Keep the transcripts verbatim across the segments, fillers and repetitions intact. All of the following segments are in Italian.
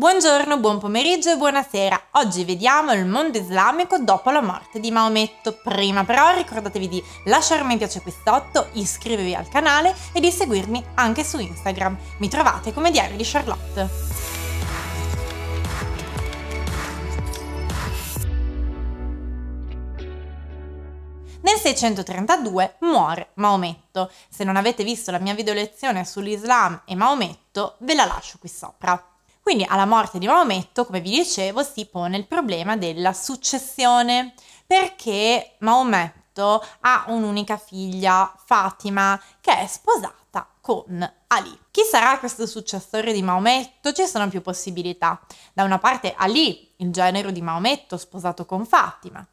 Buongiorno, buon pomeriggio e buonasera. Oggi vediamo il mondo islamico dopo la morte di Maometto. Prima però ricordatevi di lasciarmi un piace qui sotto, iscrivervi al canale e di seguirmi anche su Instagram. Mi trovate come Diario di Charlotte. Nel seicentotrentadue muore Maometto. Se non avete visto la mia video lezione sull'Islam e Maometto, ve la lascio qui sopra. Quindi alla morte di Maometto, come vi dicevo, si pone il problema della successione, perché Maometto ha un'unica figlia, Fatima, che è sposata con Ali. Chi sarà questo successore di Maometto? Ci sono più possibilità. Da una parte Ali, il genero di Maometto, sposato con Fatima.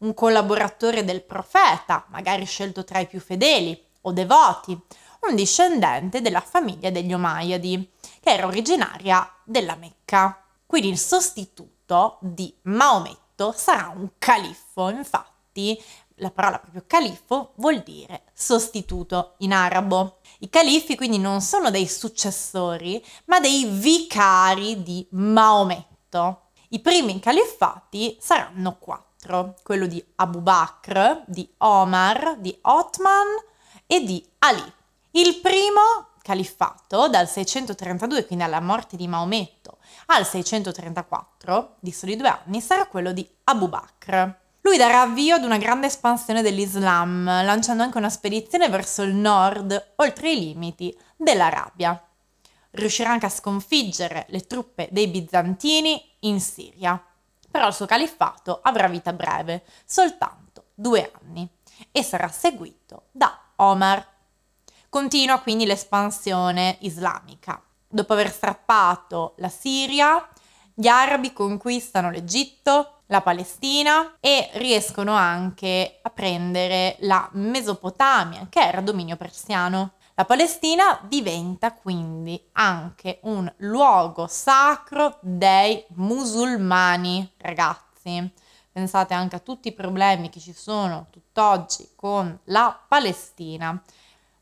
Un collaboratore del profeta, magari scelto tra i più fedeli o devoti, un discendente della famiglia degli Omayyadi, che era originaria della Mecca. Quindi il sostituto di Maometto sarà un califfo, infatti la parola proprio califfo vuol dire sostituto in arabo. I califfi quindi non sono dei successori, ma dei vicari di Maometto. I primi califfati saranno quattro. Quello di Abu Bakr, di Omar, di Othman e di Ali. Il primo califfato dal seicentotrentadue, quindi alla morte di Maometto, al seicentotrentaquattro, di soli due anni, sarà quello di Abu Bakr. Lui darà avvio ad una grande espansione dell'Islam, lanciando anche una spedizione verso il nord, oltre i limiti dell'Arabia. Riuscirà anche a sconfiggere le truppe dei Bizantini in Siria. Però il suo califfato avrà vita breve, soltanto due anni, e sarà seguito da Omar. Continua quindi l'espansione islamica. Dopo aver strappato la Siria, gli arabi conquistano l'Egitto, la Palestina e riescono anche a prendere la Mesopotamia, che era dominio persiano. La Palestina diventa quindi anche un luogo sacro dei musulmani, ragazzi. Pensate anche a tutti i problemi che ci sono tutt'oggi con la Palestina.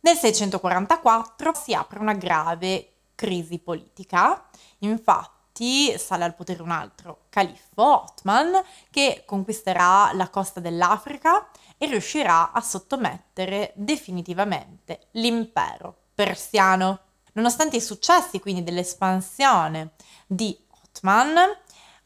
Nel seicentoquarantaquattro si apre una grave crisi politica, infatti sale al potere un altro califfo, Othman, che conquisterà la costa dell'Africa e riuscirà a sottomettere definitivamente l'impero persiano. Nonostante i successi quindi dell'espansione di Othman,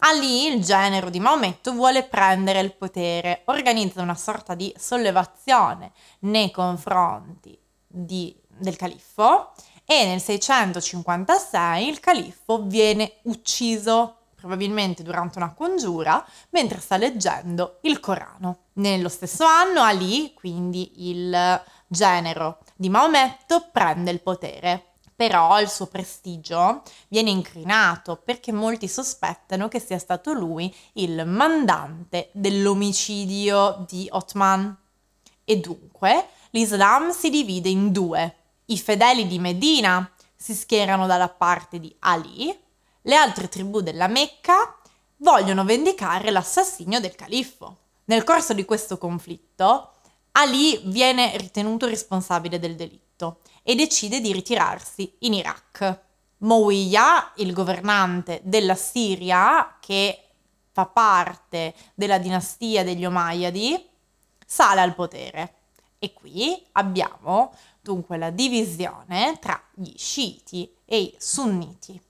Ali, il genero di Maometto, vuole prendere il potere, organizza una sorta di sollevazione nei confronti di, del califfo e nel seicentocinquantasei il califfo viene ucciso, probabilmente durante una congiura, mentre sta leggendo il Corano. Nello stesso anno Ali, quindi il genero di Maometto, prende il potere, però il suo prestigio viene incrinato perché molti sospettano che sia stato lui il mandante dell'omicidio di Othman. E dunque l'Islam si divide in due. I fedeli di Medina si schierano dalla parte di Ali, le altre tribù della Mecca vogliono vendicare l'assassinio del califfo. Nel corso di questo conflitto, Ali viene ritenuto responsabile del delitto e decide di ritirarsi in Iraq. Muawiya, il governante della Siria, che fa parte della dinastia degli Omayyadi, sale al potere. E qui abbiamo dunque la divisione tra gli Sciiti e i Sunniti.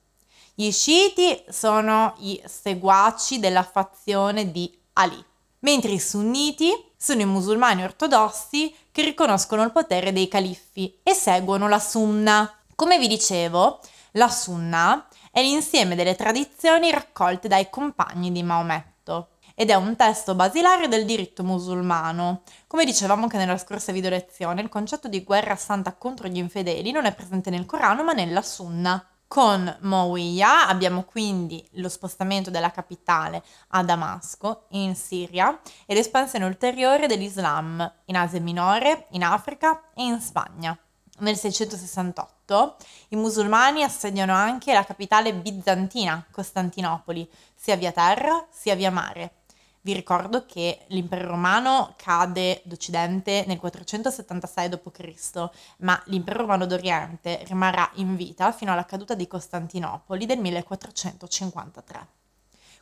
Gli Sciiti sono i seguaci della fazione di Ali, mentre i Sunniti sono i musulmani ortodossi che riconoscono il potere dei califfi e seguono la Sunna. Come vi dicevo, la Sunna è l'insieme delle tradizioni raccolte dai compagni di Maometto ed è un testo basilare del diritto musulmano. Come dicevamo anche nella scorsa video lezione, il concetto di guerra santa contro gli infedeli non è presente nel Corano ma nella Sunna. Con Muawiya abbiamo quindi lo spostamento della capitale a Damasco, in Siria, e l'espansione ulteriore dell'Islam in Asia Minore, in Africa e in Spagna. Nel seicentosessantotto i musulmani assediano anche la capitale bizantina, Costantinopoli, sia via terra sia via mare. Vi ricordo che l'impero romano cade d'Occidente nel quattrocentosettantasei dopo Cristo, ma l'impero romano d'Oriente rimarrà in vita fino alla caduta di Costantinopoli del millequattrocentocinquantatré.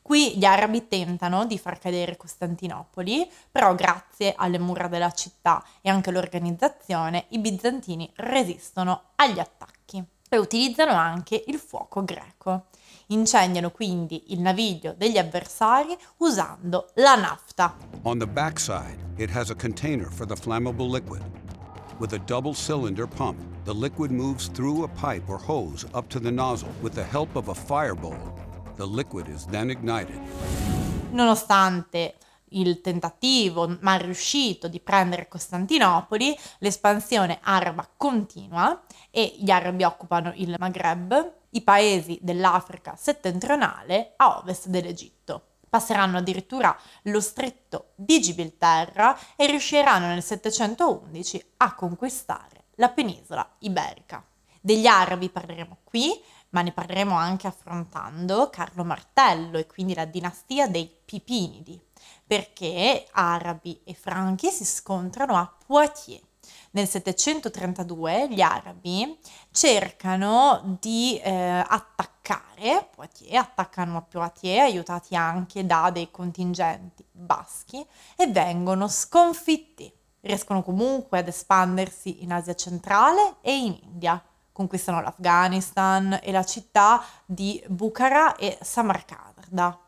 Qui gli arabi tentano di far cadere Costantinopoli, però grazie alle mura della città e anche all'organizzazione i bizantini resistono agli attacchi e utilizzano anche il fuoco greco. Incendiano quindi il naviglio degli avversari usando la nafta. On the backside it has a container for the flammable liquid. With a double cylinder pump, the liquid moves through a pipe or hose up to the nozzle with the help of a fireball. The liquid is then ignited. Nonostante il tentativo mal riuscito di prendere Costantinopoli, l'espansione araba continua e gli arabi occupano il Maghreb, i paesi dell'Africa settentrionale a ovest dell'Egitto. Passeranno addirittura lo stretto di Gibilterra e riusciranno nel settecentoundici a conquistare la penisola iberica. Degli arabi parleremo qui, ma ne parleremo anche affrontando Carlo Martello e quindi la dinastia dei Pipinidi, perché arabi e franchi si scontrano a Poitiers. Nel settecentotrentadue gli arabi cercano di eh, attaccare Poitiers, attaccano a Poitiers, aiutati anche da dei contingenti baschi, e vengono sconfitti. Riescono comunque ad espandersi in Asia centrale e in India. Conquistano l'Afghanistan e la città di Bukhara e Samarkand,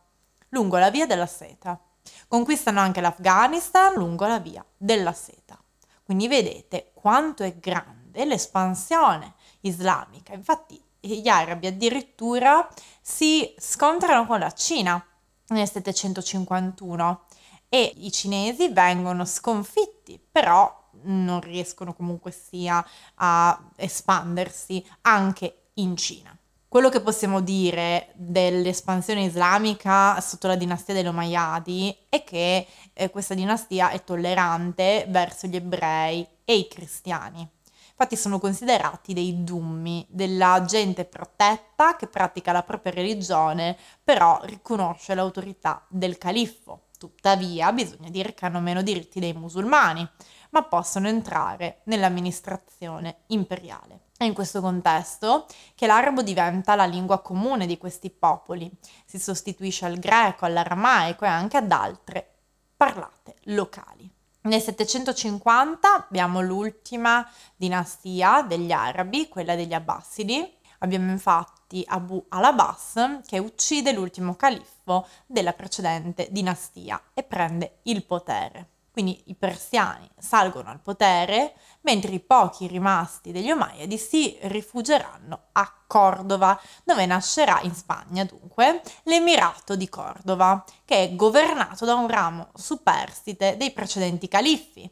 lungo la via della seta. Conquistano anche l'Afghanistan lungo la via della seta. Quindi vedete quanto è grande l'espansione islamica. Infatti gli arabi addirittura si scontrano con la Cina nel settecentocinquantuno e i cinesi vengono sconfitti, però non riescono comunque sia a espandersi anche in Cina. Quello che possiamo dire dell'espansione islamica sotto la dinastia degli Omayyadi è che eh, questa dinastia è tollerante verso gli ebrei e i cristiani. Infatti sono considerati dei dummi, della gente protetta che pratica la propria religione, però riconosce l'autorità del califfo. Tuttavia bisogna dire che hanno meno diritti dei musulmani, ma possono entrare nell'amministrazione imperiale. È in questo contesto che l'arabo diventa la lingua comune di questi popoli, si sostituisce al greco, all'aramaico e anche ad altre parlate locali. Nel settecentocinquanta abbiamo l'ultima dinastia degli arabi, quella degli Abbasidi. Abbiamo infatti Abu al-Abbas che uccide l'ultimo califfo della precedente dinastia e prende il potere. Quindi i persiani salgono al potere, mentre i pochi rimasti degli Omayyadi si rifugieranno a Cordova, dove nascerà in Spagna dunque l'Emirato di Cordova, che è governato da un ramo superstite dei precedenti califfi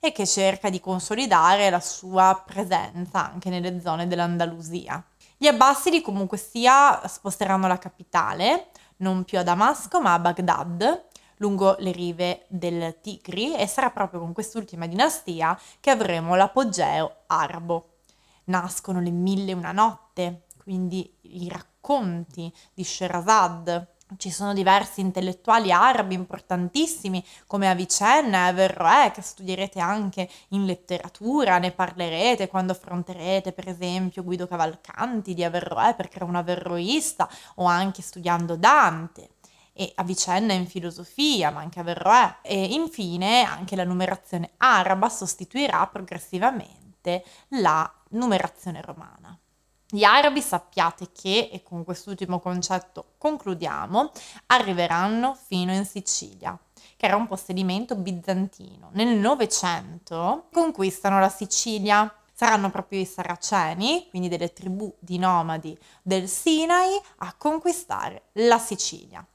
e che cerca di consolidare la sua presenza anche nelle zone dell'Andalusia. Gli Abbasidi comunque sia sposteranno la capitale, non più a Damasco ma a Baghdad, lungo le rive del Tigri, e sarà proprio con quest'ultima dinastia che avremo l'apogeo arabo. Nascono le mille e una notte, quindi i racconti di Scheherazade. Ci sono diversi intellettuali arabi importantissimi come Avicenna e Averroè, che studierete anche in letteratura, ne parlerete quando affronterete per esempio Guido Cavalcanti di Averroè perché era un averroista, o anche studiando Dante. E Avicenna in filosofia, ma anche Averroè. E infine anche la numerazione araba sostituirà progressivamente la numerazione romana. Gli arabi, sappiate che, e con quest'ultimo concetto concludiamo, arriveranno fino in Sicilia, che era un possedimento bizantino. Nel Novecento conquistano la Sicilia. Saranno proprio i saraceni, quindi delle tribù di nomadi del Sinai, a conquistare la Sicilia.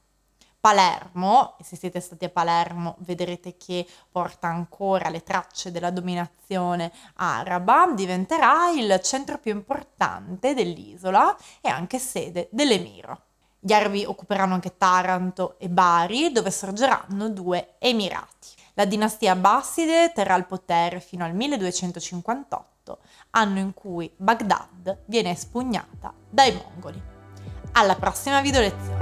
Palermo, e se siete stati a Palermo vedrete che porta ancora le tracce della dominazione araba, diventerà il centro più importante dell'isola e anche sede dell'emiro. Gli arabi occuperanno anche Taranto e Bari, dove sorgeranno due emirati. La dinastia abbaside terrà il potere fino al milleduecentocinquantotto, anno in cui Baghdad viene espugnata dai mongoli. Alla prossima video lezione!